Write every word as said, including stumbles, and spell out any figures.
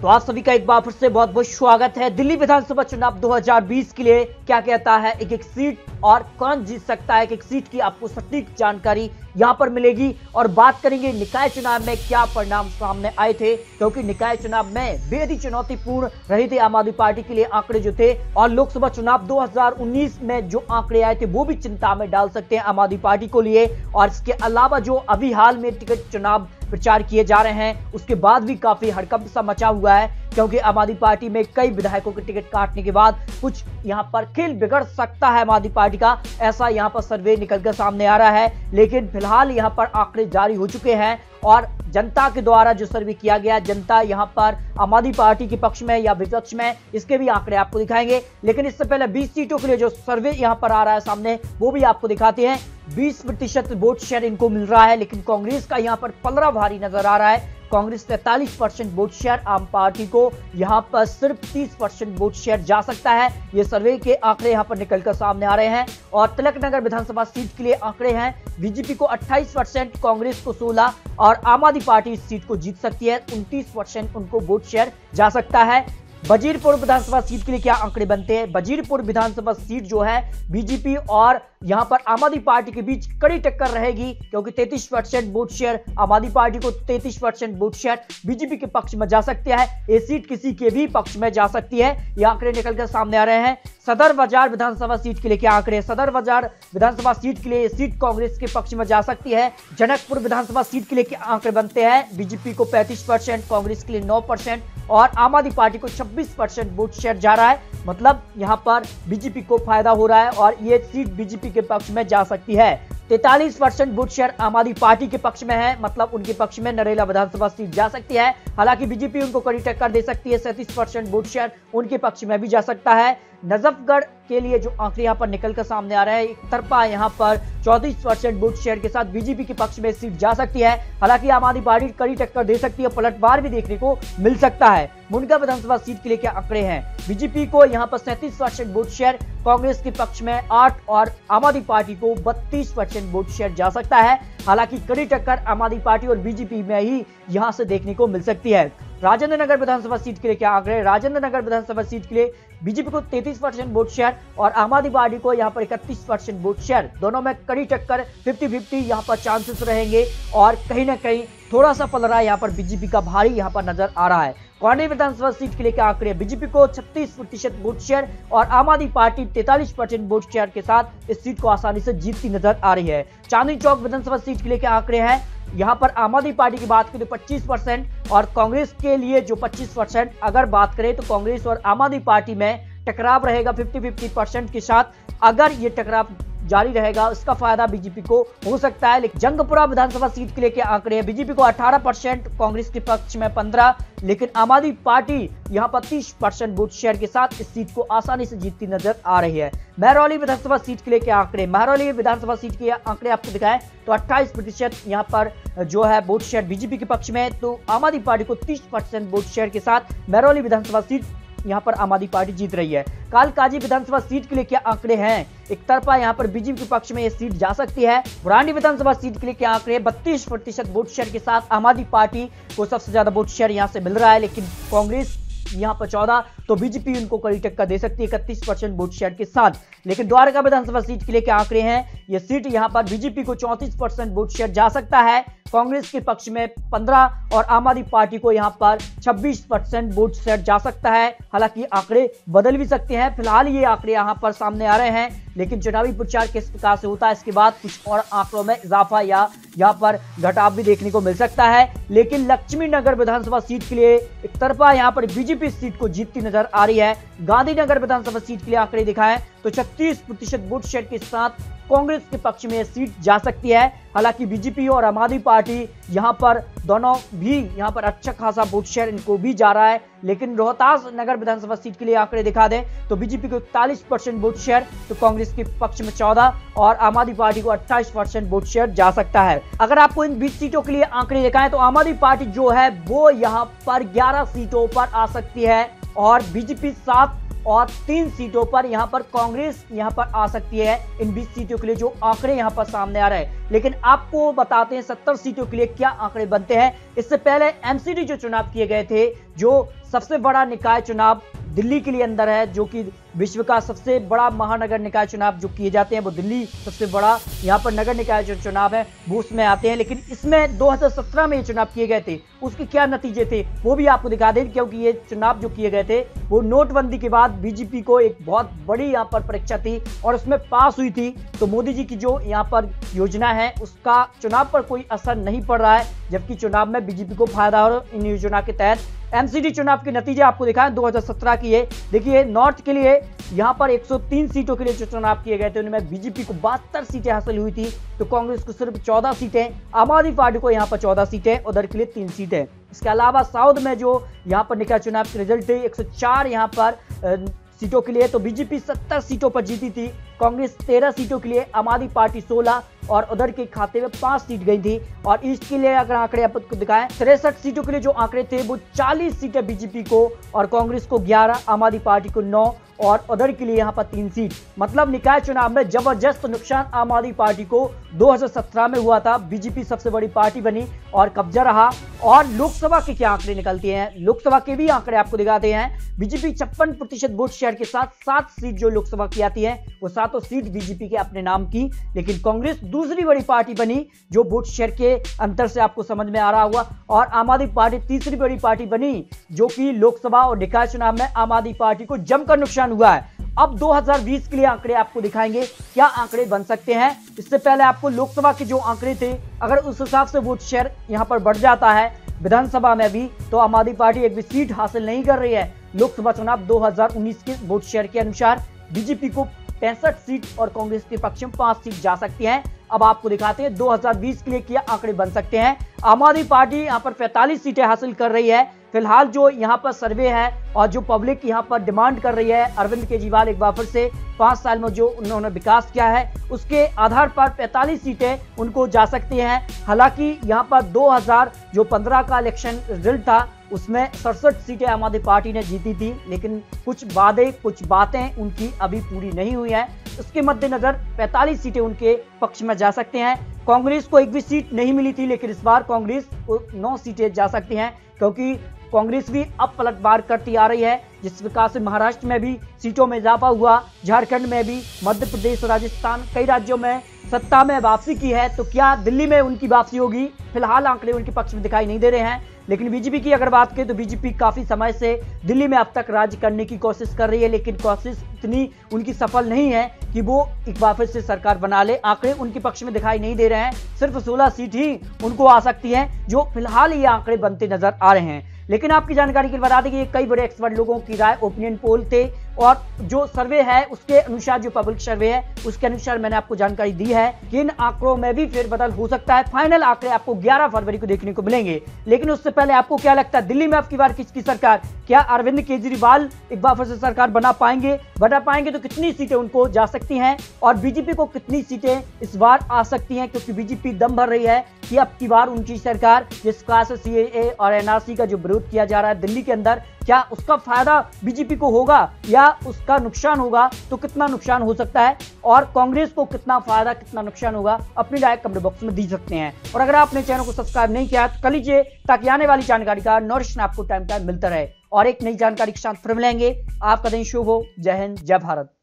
तो आप सभी का एक बार फिर से बहुत बहुत स्वागत है। दिल्ली विधानसभा चुनाव दो हज़ार बीस के लिए क्या कहता है एक एक सीट और कौन जीत सकता है एक एक सीट की आपको सटीक जानकारी यहां पर मिलेगी। और बात करेंगे निकाय चुनाव में क्या परिणाम सामने आए थे, क्योंकि निकाय चुनाव में बेहद ही चुनौतीपूर्ण रहे थे आम आदमी पार्टी के लिए आंकड़े जो थे, और लोकसभा चुनाव दो हज़ार उन्नीस में जो आंकड़े आए थे वो भी चिंता में डाल सकते हैं आम आदमी पार्टी को लिए। और इसके अलावा जो अभी हाल में टिकट चुनाव प्रचार किए जा रहे हैं उसके बाद भी काफी हड़कंप सा मचा हुआ है, क्योंकि आम आदमी पार्टी में कई विधायकों के टिकट काटने के बाद कुछ यहां पर खेल बिगड़ सकता है आम आदमी पार्टी का, ऐसा यहां पर सर्वे निकलकर सामने आ रहा है। लेकिन फिलहाल यहां पर आंकड़े जारी हो चुके हैं और जनता के द्वारा जो सर्वे किया गया, जनता यहां पर आम आदमी पार्टी के पक्ष में या विपक्ष में, इसके भी आंकड़े आपको दिखाएंगे। लेकिन इससे पहले बीस सीटों के लिए जो सर्वे यहां पर आ रहा है सामने वो भी आपको दिखाते हैं। बीस प्रतिशत वोट शेयर इनको मिल रहा है, लेकिन कांग्रेस का यहाँ पर पलड़ा भारी नजर आ रहा है। कांग्रेस तैंतालीस percent vote share, Aam party को यहाँ पर सिर्फ तीस परसेंट वोट शेयर जा सकता है। ये सर्वे के आंकड़े यहाँ पर निकलकर सामने आ रहे हैं। और तिलक नगर विधानसभा सीट के लिए आंकड़े हैं, बीजेपी को अट्ठाईस परसेंट, कांग्रेस को सोलह और आम आदमी पार्टी इस सीट को जीत सकती है, उनतीस परसेंट उनको वोट शेयर जा सकता है। वजीरपुर विधानसभा सीट के लिए क्या आंकड़े बनते हैं? वजीरपुर विधानसभा सीट जो है बीजेपी और यहां पर आम आदमी पार्टी के बीच कड़ी टक्कर रहेगी, क्योंकि तैंतीस परसेंट वोट शेयर आम आदमी पार्टी को, तैंतीस परसेंट वोट शेयर बीजेपी के पक्ष में जा सकते हैं। ये सीट किसी के भी पक्ष में जा सकती है, ये आंकड़े निकलकर सामने आ रहे हैं। सदर बाजार विधानसभा सीट के लिए क्या आंकड़े? सदर बाजार विधानसभा सीट के लिए ये सीट कांग्रेस के पक्ष में जा सकती है। जनकपुर विधानसभा सीट के लिए क्या आंकड़े बनते हैं? बीजेपी को पैंतीस परसेंट, कांग्रेस के लिए नौ परसेंट और आम आदमी पार्टी को छब्बीस परसेंट वोट शेयर जा रहा है। मतलब यहाँ पर बीजेपी को फायदा हो रहा है और ये सीट बीजेपी के पक्ष में जा सकती है। तैंतालीस परसेंट वोट शेयर आम आदमी पार्टी के पक्ष में है, मतलब उनके पक्ष में नरेला विधानसभा सीट जा सकती है। हालांकि बीजेपी उनको कड़ी टक्कर दे सकती है, सैंतीस परसेंट वोट शेयर उनके पक्ष में भी जा सकता है। नजफगढ़ के लिए जो आंकड़े यहाँ पर निकलकर सामने आ रहे हैं, एक तरफा यहाँ पर चौंतीस परसेंट वोट शेयर के साथ बीजेपी के पक्ष में सीट जा सकती है। हालांकि आम आदमी पार्टी कड़ी टक्कर दे सकती है, पलटवार भी देखने को मिल सकता है। मुनगा विधानसभा सीट के लिए क्या आंकड़े हैं? बीजेपी को यहाँ पर सैंतीस परसेंट वोट शेयर, कांग्रेस के पक्ष में आठ और आम आदमी पार्टी को बत्तीस परसेंट वोट शेयर जा सकता है। हालांकि कड़ी टक्कर आम आदमी पार्टी और बीजेपी में ही यहाँ से देखने को मिल सकती है। राजेंद्र नगर विधानसभा सीट के लिए क्या आंकड़े? राजेंद्र नगर विधानसभा सीट के लिए बीजेपी को तैंतीस परसेंट वोट शेयर और आम आदमी पार्टी को यहाँ पर इकतीस परसेंट वोट शेयर, दोनों में कड़ी टक्कर फिफ्टी फिफ्टी यहाँ पर चांसेस रहेंगे। और कहीं ना कहीं थोड़ा सा पलड़ा यहाँ पर बीजेपी का भारी यहाँ पर नजर आ रहा है। कौंडी विधानसभा सीट के लिए क्या आंकड़े? बीजेपी को छत्तीस प्रतिशत वोट शेयर और आम आदमी पार्टी तैंतालीस परसेंट वोट शेयर के साथ इस सीट को आसानी से जीतती नजर आ रही है। चांदनी चौक विधानसभा सीट के लिए क्या आंकड़े हैं? यहाँ पर आम आदमी पार्टी की बात करें तो पच्चीस परसेंट और कांग्रेस के लिए जो पच्चीस परसेंट, अगर बात करें तो कांग्रेस और आम आदमी पार्टी में टकराव रहेगा फिफ्टी फिफ्टी परसेंट के साथ। अगर ये टकराव जारी रहेगा इसका फायदा बीजेपी को हो सकता है। लेकिन जंगपुरा विधानसभा सीट के लिए क्या आंकड़े हैं? बीजेपी को अठारह परसेंट, कांग्रेस के पक्ष में पंद्रह, लेकिन आम आदमी पार्टी यहाँ पर तीस परसेंट वोट शेयर के साथ इस सीट को आसानी से जीतती नजर आ रही है। महरौली विधानसभा सीट के लिए क्या आंकड़े? महरौली विधानसभा सीट के आंकड़े आपको दिखाएं तो अट्ठाईस प्रतिशत यहाँ पर जो है वोट शेयर बीजेपी के पक्ष में, तो आम आदमी पार्टी को तीस परसेंट वोट शेयर के साथ महरौली विधानसभा सीट यहाँ पर आम आदमी पार्टी जीत रही है। कालकाजी विधानसभा सीट के लिए क्या आंकड़े हैं? एक तरफा यहाँ पर बीजेपी के पक्ष में ये सीट जा सकती है। बुरांडी विधानसभा सीट के लिए क्या आंकड़े? बत्तीस प्रतिशत वोट शेयर के साथ आम आदमी पार्टी को सबसे ज्यादा वोट शेयर यहाँ से मिल रहा है, लेकिन कांग्रेस यहाँ पर चौदह, तो बीजेपी उनको कड़ी टक्कर दे सकती है इकतीस परसेंट वोट शेयर के साथ। लेकिन द्वारका विधानसभा सीट के लिए क्या आंकड़े हैं? ये सीट यहाँ पर बीजेपी को चौंतीस परसेंट वोट शेयर जा सकता है, कांग्रेस के पक्ष में पंद्रह और आम आदमी पार्टी को यहाँ पर छब्बीस परसेंट वोट शेयर जा सकता है। हालांकि आंकड़े बदल भी सकते हैं, फिलहाल ये आंकड़े यहाँ पर सामने आ रहे हैं। लेकिन चुनावी प्रचार किस प्रकार से होता है इसके बाद कुछ और आंकड़ों में इजाफा या यहाँ पर घटाव भी देखने को मिल सकता है। लेकिन लक्ष्मी नगर विधानसभा सीट के लिए एक तरफा यहाँ पर बीजेपी सीट को जीतती नजर आ रही है। गांधीनगर विधानसभा सीट के लिए आंकड़े दिखाएं तो छत्तीस प्रतिशत वोट शेयर के साथ कांग्रेस के पक्ष में सीट जा सकती है। हालांकि बीजेपी और आम आदमी पार्टी यहां पर दोनों भी यहां पर अच्छा खासा वोट शेयर इनको भी जा रहा है। लेकिन रोहतास नगर विधानसभा सीट के लिए आंकड़े दिखा दें तो बीजेपी को इकतालीस परसेंट वोट शेयर, तो कांग्रेस के पक्ष में चौदह और आम आदमी पार्टी को अट्ठाईस परसेंट वोट शेयर जा सकता है। अगर आपको इन बीस सीटों के लिए आंकड़े दिखाएं तो आम आदमी पार्टी जो है वो यहाँ पर ग्यारह सीटों पर आ सकती है और बीजेपी सात और तीन सीटों पर यहाँ पर कांग्रेस यहाँ पर आ सकती है। इन बीस सीटों के लिए जो आंकड़े यहाँ पर सामने आ रहे हैं, लेकिन आपको बताते हैं सत्तर सीटों के लिए क्या आंकड़े बनते हैं। इससे पहले एमसीडी जो चुनाव किए गए थे, जो सबसे बड़ा निकाय चुनाव दिल्ली के लिए अंदर है, जो कि विश्व का सबसे बड़ा महानगर निकाय चुनाव जो किए जाते हैं वो दिल्ली सबसे बड़ा यहाँ पर नगर निकाय जो चुनाव है वो उसमें आते हैं। लेकिन इसमें दो हज़ार सत्रह में ये चुनाव किए गए थे, उसके क्या नतीजे थे वो भी आपको दिखा दें, क्योंकि ये चुनाव जो किए गए थे वो नोटबंदी के बाद बीजेपी को एक बहुत बड़ी यहाँ पर परीक्षा थी और उसमें पास हुई थी। तो मोदी जी की जो यहाँ पर योजना है उसका चुनाव पर कोई असर नहीं पड़ रहा है, जबकि चुनाव में बीजेपी को फायदा हो रहा है। इन योजना के तहत एमसीडी चुनाव के नतीजे आपको दिखाएं दो हज़ार सत्रह की है। देखिए नॉर्थ के लिए यहाँ पर एक सौ तीन सीटों के लिए जो चुनाव किए गए थे उनमें बीजेपी को बहत्तर सीटें हासिल हुई थी, तो कांग्रेस को सिर्फ चौदह सीटें, आम आदमी पार्टी को यहाँ पर चौदह सीटें, उधर के लिए तीन सीटें। इसके अलावा साउथ में जो यहाँ पर निकाय चुनाव के रिजल्ट थे एक सौ चार यहाँ पर सीटों के लिए, तो बीजेपी सत्तर सीटों पर जीती थी, कांग्रेस तेरह सीटों के लिए, आम आदमी पार्टी सोलह और उधर के खाते में पाँच सीट गई थी। और ईस्ट के लिए अगर आंकड़े आपको दिखाएं तिरसठ सीटों के लिए जो आंकड़े थे वो चालीस सीटें बीजेपी को और कांग्रेस को ग्यारह, आम आदमी पार्टी को नौ और उधर के लिए यहाँ पर तीन सीट। मतलब निकाय चुनाव में जबरदस्त नुकसान आम आदमी पार्टी को दो हज़ार सत्रह में हुआ था, बीजेपी सबसे बड़ी पार्टी बनी और कब्जा रहा। और लोकसभा के क्या आंकड़े निकलते हैं, लोकसभा के भी आंकड़े आपको दिखाते हैं। बीजेपी छप्पन प्रतिशत वोट शेयर के साथ सात सीट जो लोकसभा की आती है वो सातों सीट बीजेपी के अपने नाम की, लेकिन कांग्रेस दूसरी बड़ी पार्टी बनी जो वोट शेयर के अंतर से आपको समझ में आ रहा हुआ। और आम आदमी पार्टी तीसरी बड़ी पार्टी बनी, जो कि लोकसभा और निकाय चुनाव में आम आदमी पार्टी को जमकर नुकसान हुआ है। अब दो हज़ार बीस के लिए आंकड़े आपको दिखाएंगे क्या आंकड़े बन सकते हैं। इससे पहले आपको लोकसभा के जो आंकड़े थे, अगर उस हिसाब से वोट शेयर यहां पर बढ़ जाता है विधानसभा में भी, तो आम आदमी पार्टी एक भी सीट हासिल नहीं कर रही है। लोकसभा चुनाव दो हज़ार उन्नीस के वोट शेयर के अनुसार बीजेपी को पैंसठ सीट और कांग्रेस के पक्ष में पांच सीट जा सकती है। अब आपको दिखाते हैं दो हज़ार बीस के लिए क्या आंकड़े बन सकते हैं। आम आदमी पार्टी यहाँ पर पैंतालीस सीटें हासिल कर रही है फिलहाल, जो यहाँ पर सर्वे है और जो पब्लिक यहाँ पर डिमांड कर रही है। अरविंद केजरीवाल एक बार फिर से पाँच साल में जो उन्होंने विकास किया है उसके आधार पर पैंतालीस सीटें उनको जा सकती हैं। हालांकि यहाँ पर दो हज़ार पंद्रह का इलेक्शन रिजल्ट था उसमें सड़सठ सीटें आम आदमी पार्टी ने जीती थी, लेकिन कुछ वादे कुछ बातें उनकी अभी पूरी नहीं हुई हैं। उसके मद्देनज़र पैंतालीस सीटें उनके पक्ष में जा सकते हैं। कांग्रेस को एक भी सीट नहीं मिली थी, लेकिन इस बार कांग्रेस को नौ सीटें जा सकती हैं, क्योंकि कांग्रेस भी अब पलटवार करती आ रही है, जिस प्रकार से महाराष्ट्र में भी सीटों में इजाफा हुआ, झारखंड में भी, मध्य प्रदेश, राजस्थान, कई राज्यों में सत्ता में वापसी की है। तो क्या दिल्ली में उनकी वापसी होगी? फिलहाल आंकड़े उनके पक्ष में दिखाई नहीं दे रहे हैं। लेकिन बीजेपी की अगर बात करें तो बीजेपी काफ़ी समय से दिल्ली में अब तक राज करने की कोशिश कर रही है, लेकिन कोशिश इतनी उनकी सफल नहीं है कि वो एक बार फिर से सरकार बना ले। आंकड़े उनके पक्ष में दिखाई नहीं दे रहे हैं, सिर्फ सोलह सीट ही उनको आ सकती हैं, जो फिलहाल ये आंकड़े बनते नजर आ रहे हैं। लेकिन आपकी जानकारी के लिए बता दें कि कई बड़े एक्सपर्ट लोगों की राय ओपिनियन पोल थे और जो सर्वे है उसके अनुसार, जो पब्लिक सर्वे है उसके अनुसार मैंने आपको जानकारी दी है कि इन आंकड़ों में भी फेरबदल हो सकता है। फाइनल आंकड़े आपको ग्यारह फरवरी को देखने को मिलेंगे। लेकिन उससे पहले आपको क्या लगता है दिल्ली में अब की बार किसकी सरकार? क्या अरविंद केजरीवाल एक बार फिर से सरकार बना पाएंगे? बना पाएंगे तो कितनी सीटें उनको जा सकती हैं और बीजेपी को कितनी सीटें इस बार आ सकती हैं? क्योंकि बीजेपी दम भर रही है कि अब की बार उनकी सरकार, जिस प्रकार से सीएए और एनआरसी का जो विरोध किया जा रहा है दिल्ली के अंदर, क्या उसका फायदा बीजेपी को होगा या उसका नुकसान होगा? तो कितना नुकसान हो सकता है और कांग्रेस को कितना फायदा कितना नुकसान होगा? अपनी राय कमेंट बॉक्स में दी सकते हैं। और अगर आपने चैनल को सब्सक्राइब नहीं किया तो कर लीजिए, ताकि आने वाली जानकारी का नोटिफिकेशन आपको टाइम टाइम मिलता रहे। और एक नई जानकारी के साथ फिर मिलेंगे। आपका दिन शुभ हो। जय हिंद, जय भारत।